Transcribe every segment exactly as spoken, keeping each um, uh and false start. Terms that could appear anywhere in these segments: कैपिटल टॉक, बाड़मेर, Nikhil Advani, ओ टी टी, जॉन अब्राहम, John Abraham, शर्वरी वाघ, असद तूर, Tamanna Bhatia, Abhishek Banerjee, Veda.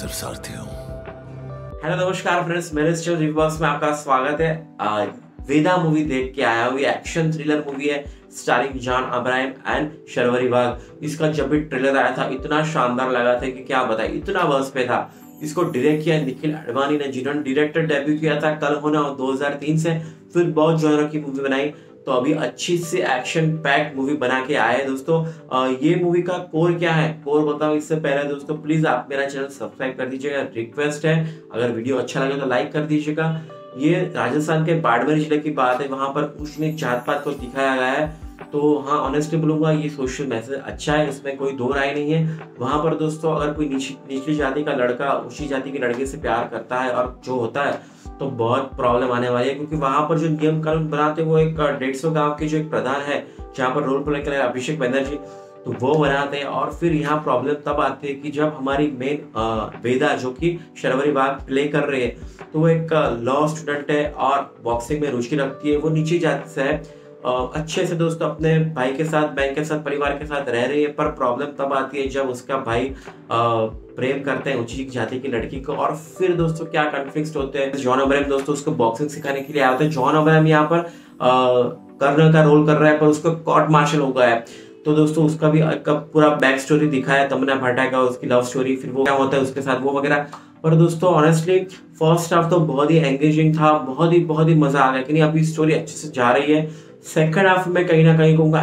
सिर्फ सारथी हूँ। हेलो नमस्कार फ्रेंड्स, मेरे इस शो रिव्यू बॉक्स में आपका स्वागत है। आज वेदा मूवी देख के आया हुई एक्शन थ्रिलर मूवी है, starring जॉन अब्राहम and शर्वरी वाघ। इसका जब भी ट्रेलर आया था इतना शानदार लगा था कि क्या बताएं, इतना बस पे था। इसको डायरेक्ट किया निखिल अडवाणी ने, जिन्होंने डायरेक्टर डेब्यू किया था कल होना और दो हज़ार तीन से फिर बहुत जॉनर की मूवी बनाई, तो अभी अच्छी से एक्शन पैक मूवी बना के आए हैं दोस्तों। आ, ये मूवी का कोर क्या है, कोर बताओ इससे पहले दोस्तों प्लीज आप मेरा चैनल सब्सक्राइब कर दीजिएगा, रिक्वेस्ट है। अगर वीडियो अच्छा लगे तो लाइक कर दीजिएगा। ये राजस्थान के बाड़मेर जिले की बात है, वहां पर उसमें जात-पात को दिखाया गया है, तो हाँ ऑनेस्टली बोलूंगा ये सोशल मैसेज अच्छा है, इसमें कोई दो राय नहीं है। वहां पर दोस्तों अगर कोई निचली जाति का लड़का ऊंची जाति के लड़के से प्यार करता है और जो होता है तो बहुत प्रॉब्लम आने वाली है, क्योंकि वहां पर जो नियम कानून बनाते हैं वो एक डेढ़ सौ गाँव के जो एक प्रधान है, जहाँ पर रोल प्ले करेगा अभिषेक बैनर्जी, तो वो बनाते हैं। और फिर यहाँ प्रॉब्लम तब आती है कि जब हमारी मेन वेदा जो कि शर्वरी वाघ प्ले कर रही है, तो वो एक लॉ स्टूडेंट है और बॉक्सिंग में रुचि रखती है, वो नीचे जाति से है, अच्छे से दोस्तों अपने भाई के साथ, बहन के साथ, परिवार के साथ रह रही है। पर प्रॉब्लम तब आती है जब उसका भाई प्रेम करते हैं ऊंची जाति की लड़की को, और फिर दोस्तों क्या कॉन्फ्लिक्ट होते हैं। जॉन अब्राहम दोस्तों उसको बॉक्सिंग सिखाने के लिए आते हैं। जॉन अब्राहम यहाँ पर कर्नल का रोल कर रहा है, पर उसको कोर्ट मार्शल हो गया है, तो दोस्तों उसका भी एक पूरा बैक स्टोरी दिखाया, तमन्ना भाटिया का उसकी लव स्टोरी, फिर वो क्या होता है उसके साथ वो वगैरह। पर दोस्तों ऑनेस्टली फर्स्ट हाफ तो बहुत ही एंगेजिंग था, बहुत ही बहुत ही मजा आ गया कि नहीं अभी स्टोरी अच्छे से जा रही है। सेकंड हाफ में कहीं ना कहीं कहूँगा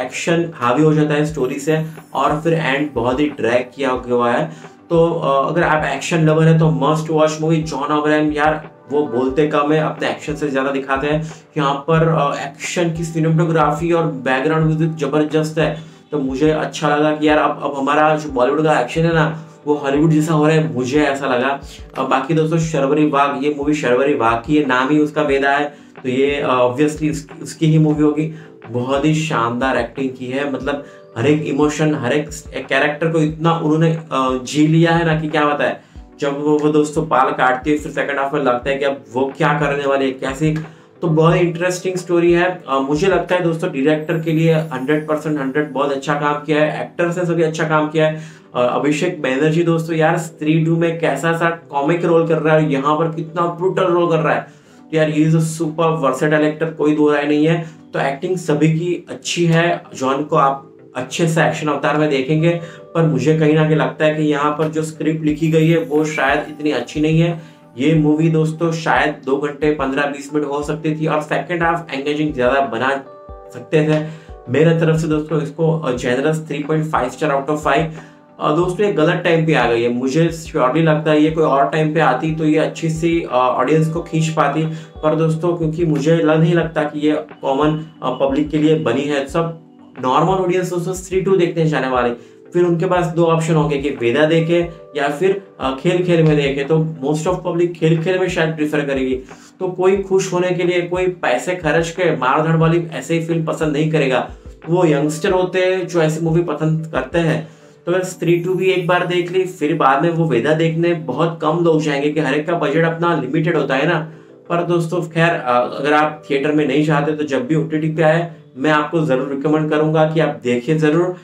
एक्शन हावी हो जाता है स्टोरी से, और फिर एंड बहुत ही ड्रैग किया हुआ है। तो अगर आप एक्शन लवर है तो must watch movie. जॉन अब्राहम यार वो बोलते कम है, अपने एक्शन से ज़्यादा दिखाते हैं। यहाँ पर एक्शन की सिनेमेटोग्राफी और बैकग्राउंड म्यूजिक जबरदस्त है, तो मुझे अच्छा लगा कि यार अब अब हमारा जो बॉलीवुड का एक्शन है ना वो हॉलीवुड जैसा हो रहा है, मुझे ऐसा लगा। बाकी दोस्तों शर्वरी वाघ, ये मूवी शर्वरी वाघ की है, नाम ही उसका वेदा है, तो ये ऑब्वियसली उसकी ही मूवी होगी। बहुत ही शानदार एक्टिंग की है, मतलब हर एक इमोशन, हर एक कैरेक्टर को इतना उन्होंने जी लिया है ना कि क्या बताएं। जब वो वो दोस्तों बाल काटती है, फिर सेकंड हाफ में लगता है कि अब वो क्या करने वाले हैं, कैसे, तो बहुत इंटरेस्टिंग स्टोरी है। आ, मुझे लगता है दोस्तों डायरेक्टर के लिए हंड्रेड परसेंट हंड्रेड, बहुत अच्छा काम किया है, एक्टर से सभी अच्छा काम किया है। आ, अभिषेक बैनर्जी दोस्तों यार स्त्री टू में कैसा सा कॉमिक रोल कर रहा है, यहाँ पर कितना ब्रूटल रोल कर रहा है, तो यार ये सुपर वर्सेटाइल एक्टर, कोई दो राय नहीं है। तो एक्टिंग सभी की अच्छी है, जॉन को आप अच्छे से एक्शन अवतार में देखेंगे। पर मुझे कहीं ना कहीं लगता है कि यहाँ पर जो स्क्रिप्ट लिखी गई है वो शायद इतनी अच्छी नहीं है। ये मूवी दोस्तों शायद दो घंटे पंद्रह बीस मिनट हो सकती थी, और सेकंड हाफ एंगेजिंग ज़्यादा बना सकते थे। मेरे तरफ से दोस्तों इसको generous three point five star out of five. दोस्तों ये गलत टाइम पे आ गई है, मुझे श्योरली लगता है ये कोई और टाइम पे आती तो ये अच्छी सी ऑडियंस को खींच पाती, पर दोस्तों क्योंकि मुझे नहीं लगता कि ये कॉमन पब्लिक के लिए बनी है। सब नॉर्मल ऑडियंस दोस्तों थ्री टू देखने जाने वाले, फिर उनके पास दो ऑप्शन होंगे कि वेदा देखे या फिर खेल खेल में देखे, तो मोस्ट ऑफ पब्लिक खेल खेल में शायद प्रीफर करेगी। तो कोई खुश होने के लिए, कोई पैसे खर्च के मारधाड़ वाली ऐसे ही फिल्म पसंद नहीं करेगा, वो यंगस्टर होते हैं जो ऐसी मूवी पसंद करते हैं। तो स्त्री टू भी एक बार देख ली, फिर बाद में वो वेदा देखने बहुत कम लोग जाएंगे कि हर एक का बजट अपना लिमिटेड होता है ना। पर दोस्तों खैर अगर आप थिएटर में नहीं चाहते तो जब भी ओ टी टी पे आए मैं आपको ज़रूर रिकमेंड करूंगा कि आप देखिए ज़रूर।